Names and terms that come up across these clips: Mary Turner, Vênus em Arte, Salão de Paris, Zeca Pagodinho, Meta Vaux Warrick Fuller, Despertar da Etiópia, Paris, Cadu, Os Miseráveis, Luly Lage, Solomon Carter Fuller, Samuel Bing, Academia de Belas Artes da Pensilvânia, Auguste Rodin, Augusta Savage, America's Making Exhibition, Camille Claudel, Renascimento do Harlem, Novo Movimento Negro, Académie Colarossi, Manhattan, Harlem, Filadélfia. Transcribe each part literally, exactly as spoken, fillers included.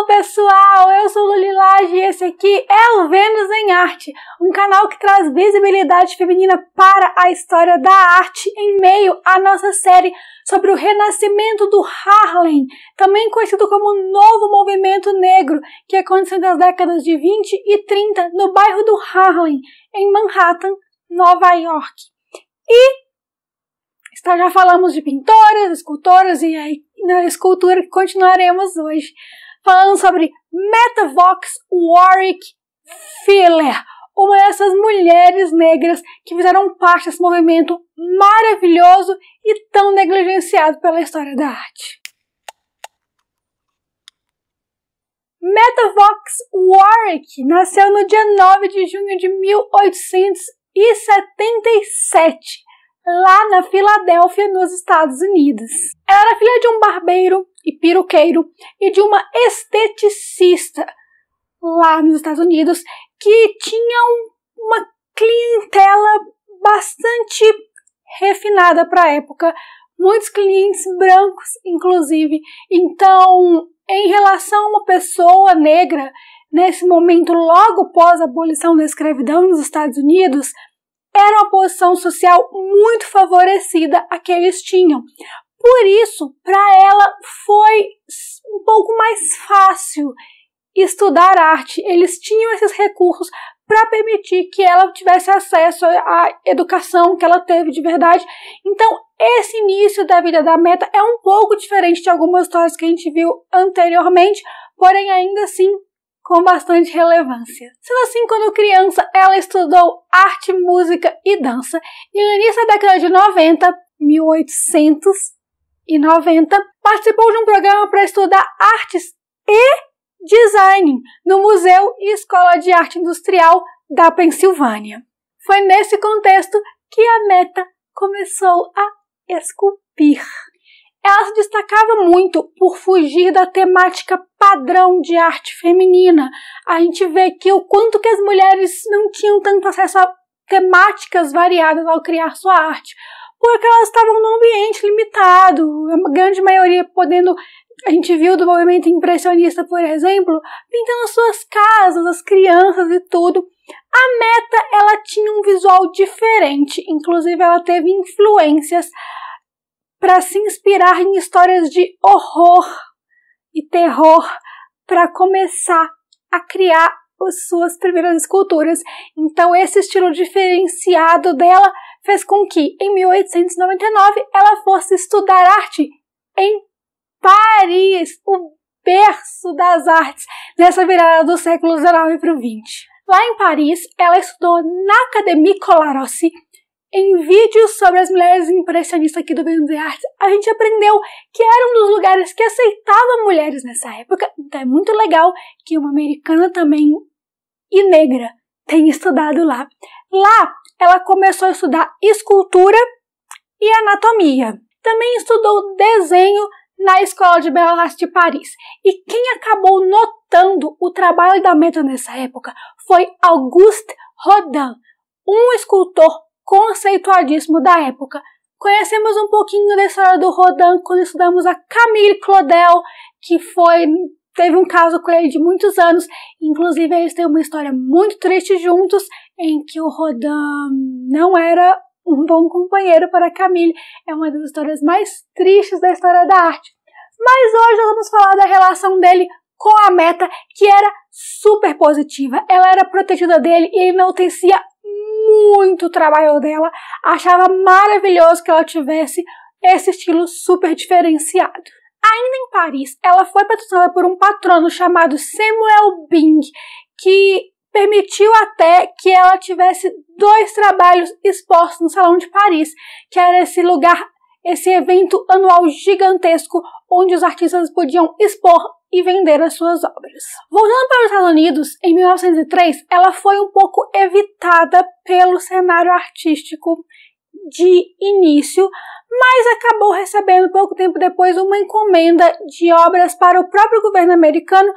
Hello pessoal, eu sou Luly Lage e esse aqui é o Vênus em Arte, um canal que traz visibilidade feminina para a história da arte em meio à nossa série sobre o Renascimento do Harlem, também conhecido como o Novo Movimento Negro, que aconteceu nas décadas de vinte e trinta no bairro do Harlem, em Manhattan, Nova York. E já falamos de pintoras, escultoras e aí na escultura que continuaremos hoje falando sobre Meta Vaux Warrick Fuller, uma dessas mulheres negras que fizeram parte desse movimento maravilhoso e tão negligenciado pela história da arte. Meta Vaux Warrick nasceu no dia nove de junho de mil oitocentos e setenta e sete. Lá na Filadélfia, nos Estados Unidos. Ela era filha de um barbeiro e peruqueiro e de uma esteticista lá nos Estados Unidos que tinha um, uma clientela bastante refinada para a época, muitos clientes brancos, inclusive. Então, em relação a uma pessoa negra, nesse momento, logo pós a abolição da escravidão nos Estados Unidos, era uma posição social muito favorecida a que eles tinham. Por isso, para ela foi um pouco mais fácil estudar arte. Eles tinham esses recursos para permitir que ela tivesse acesso à educação que ela teve de verdade. Então, esse início da vida da Meta é um pouco diferente de algumas histórias que a gente viu anteriormente, porém ainda assim com bastante relevância. Sendo assim, quando criança, ela estudou arte, música e dança, e no início da década de noventa, mil oitocentos e noventa, participou de um programa para estudar artes e design no Museu e Escola de Arte Industrial da Pensilvânia. Foi nesse contexto que a Meta começou a esculpir. Ela se destacava muito por fugir da temática padrão de arte feminina. A gente vê que o quanto que as mulheres não tinham tanto acesso a temáticas variadas ao criar sua arte, porque elas estavam num ambiente limitado, a grande maioria podendo, a gente viu do movimento impressionista, por exemplo, pintando as suas casas, as crianças e tudo. A Meta, ela tinha um visual diferente, inclusive ela teve influências para se inspirar em histórias de horror e terror para começar a criar as suas primeiras esculturas. Então esse estilo diferenciado dela fez com que, em mil oitocentos e noventa e nove, ela fosse estudar arte em Paris, o berço das artes, nessa virada do século dezenove para o vinte. Lá em Paris, ela estudou na Académie Colarossi. Em vídeos sobre as mulheres impressionistas aqui do Vênus em Arte, a gente aprendeu que era um dos lugares que aceitava mulheres nessa época. Então é muito legal que uma americana também e negra tenha estudado lá. Lá, ela começou a estudar escultura e anatomia. Também estudou desenho na Escola de Belas Artes de Paris. E quem acabou notando o trabalho da Meta nessa época foi Auguste Rodin, um escultor conceituadíssimo da época. Conhecemos um pouquinho da história do Rodin quando estudamos a Camille Claudel, que foi, teve um caso com ele de muitos anos. Inclusive, eles têm uma história muito triste juntos, em que o Rodin não era um bom companheiro para Camille. É uma das histórias mais tristes da história da arte. Mas hoje nós vamos falar da relação dele com a Meta, que era super positiva. Ela era protegida dele e ele enaltecia muito o trabalho dela, achava maravilhoso que ela tivesse esse estilo super diferenciado. Ainda em Paris, ela foi patrocinada por um patrono chamado Samuel Bing, que permitiu até que ela tivesse dois trabalhos expostos no Salão de Paris, que era esse lugar, esse evento anual gigantesco, onde os artistas podiam expor e vender as suas obras. Voltando para os Estados Unidos, em mil novecentos e três, ela foi um pouco evitada pelo cenário artístico de início, mas acabou recebendo pouco tempo depois uma encomenda de obras para o próprio governo americano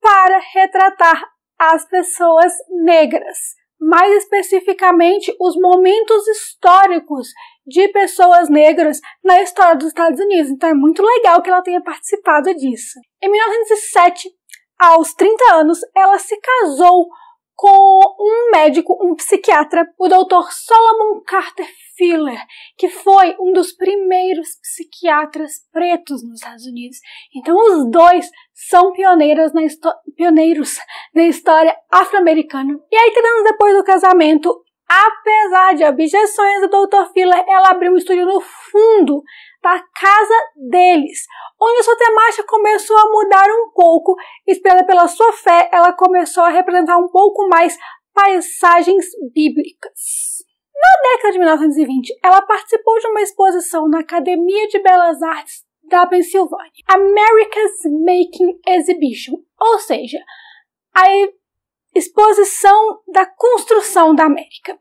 para retratar as pessoas negras, mais especificamente os momentos históricos de pessoas negras na história dos Estados Unidos. Então é muito legal que ela tenha participado disso. Em mil novecentos e sete, aos trinta anos, ela se casou com um médico, um psiquiatra, o doutor Solomon Carter Fuller, que foi um dos primeiros psiquiatras pretos nos Estados Unidos. Então os dois são pioneiros na, pioneiros na história afro-americana. E aí, três anos depois do casamento, apesar de objeções do doutor Fuller, ela abriu um estúdio no fundo da casa deles, onde sua temática começou a mudar um pouco. Inspirada pela sua fé, ela começou a representar um pouco mais paisagens bíblicas. Na década de mil novecentos e vinte, ela participou de uma exposição na Academia de Belas Artes da Pensilvânia, America's Making Exhibition, ou seja, a Exposição da Construção da América.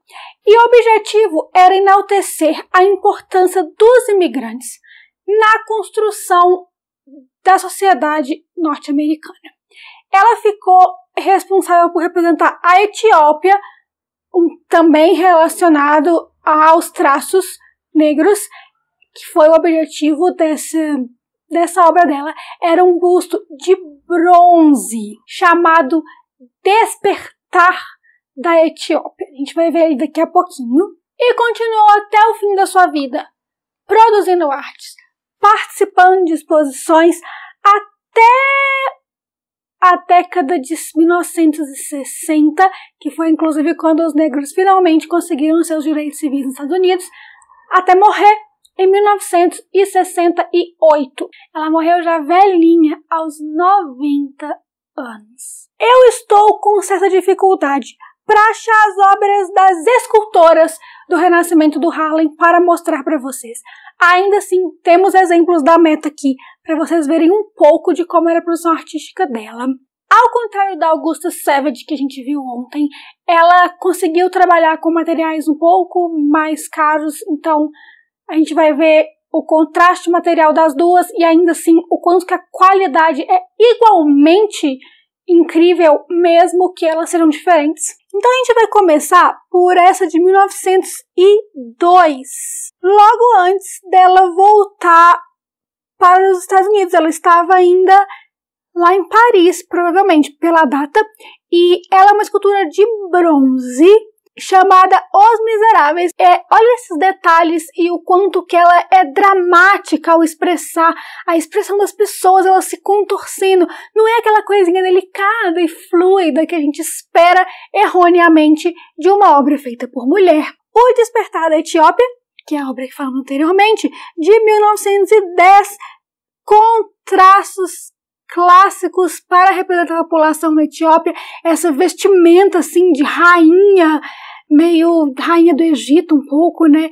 E o objetivo era enaltecer a importância dos imigrantes na construção da sociedade norte-americana. Ela ficou responsável por representar a Etiópia, um, também relacionado aos traços negros, que foi o objetivo desse, dessa obra dela. Era um busto de bronze chamado Despertar da Etiópia. A gente vai ver ele daqui a pouquinho. E continuou até o fim da sua vida, produzindo artes, participando de exposições até a década de mil novecentos e sessenta, que foi inclusive quando os negros finalmente conseguiram seus direitos civis nos Estados Unidos, até morrer em mil novecentos e sessenta e oito. Ela morreu já velhinha, aos noventa anos. Eu estou com certa dificuldade para achar as obras das escultoras do Renascimento do Harlem para mostrar para vocês. Ainda assim, temos exemplos da Meta aqui, para vocês verem um pouco de como era a produção artística dela. Ao contrário da Augusta Savage, que a gente viu ontem, ela conseguiu trabalhar com materiais um pouco mais caros, então a gente vai ver o contraste material das duas e ainda assim o quanto que a qualidade é igualmente incrível, mesmo que elas sejam diferentes. Então a gente vai começar por essa de mil novecentos e dois, logo antes dela voltar para os Estados Unidos. Ela estava ainda lá em Paris, provavelmente pela data, e ela é uma escultura de bronze chamada Os Miseráveis. É, olha esses detalhes e o quanto que ela é dramática ao expressar a expressão das pessoas, ela se contorcendo. Não é aquela coisinha delicada e fluida que a gente espera erroneamente de uma obra feita por mulher. O Despertar da Etiópia, que é a obra que falamos anteriormente, de mil novecentos e dez, com traços clássicos para representar a população da Etiópia, essa vestimenta assim de rainha, meio rainha do Egito um pouco, né?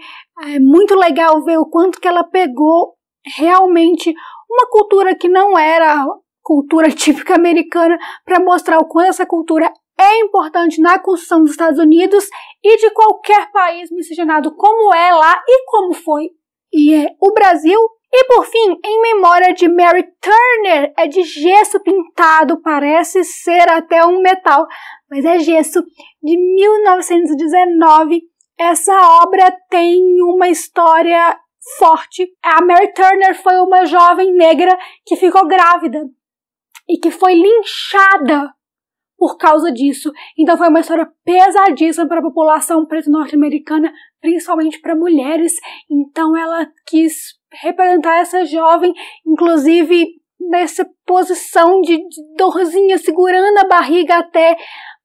É muito legal ver o quanto que ela pegou realmente uma cultura que não era cultura típica americana, para mostrar o quanto essa cultura é importante na construção dos Estados Unidos e de qualquer país miscigenado, como é lá e como foi e é o Brasil. E por fim, em memória de Mary Turner, é de gesso pintado, parece ser até um metal, mas é gesso, de mil novecentos e dezenove. Essa obra tem uma história forte. A Mary Turner foi uma jovem negra que ficou grávida e que foi linchada por causa disso. Então foi uma história pesadíssima para a população preta norte-americana, principalmente para mulheres. Então ela quis representar essa jovem, inclusive nessa posição de, de dorzinha, segurando a barriga até,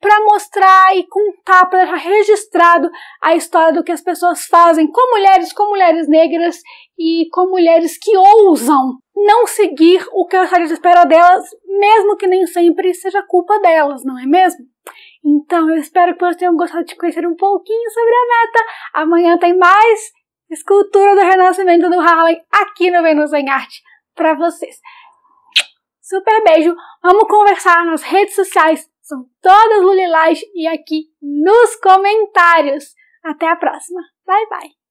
para mostrar e contar, para deixar registrado a história do que as pessoas fazem com mulheres, com mulheres negras e com mulheres que ousam não seguir o que a história espera delas, mesmo que nem sempre seja culpa delas, não é mesmo? Então eu espero que vocês tenham gostado de conhecer um pouquinho sobre a Meta. Amanhã tem mais escultura do Renascimento do Harlem aqui no Vênus em Arte para vocês. Super beijo! Vamos conversar nas redes sociais, são todas Luly Lage, e aqui nos comentários. Até a próxima! Bye, bye!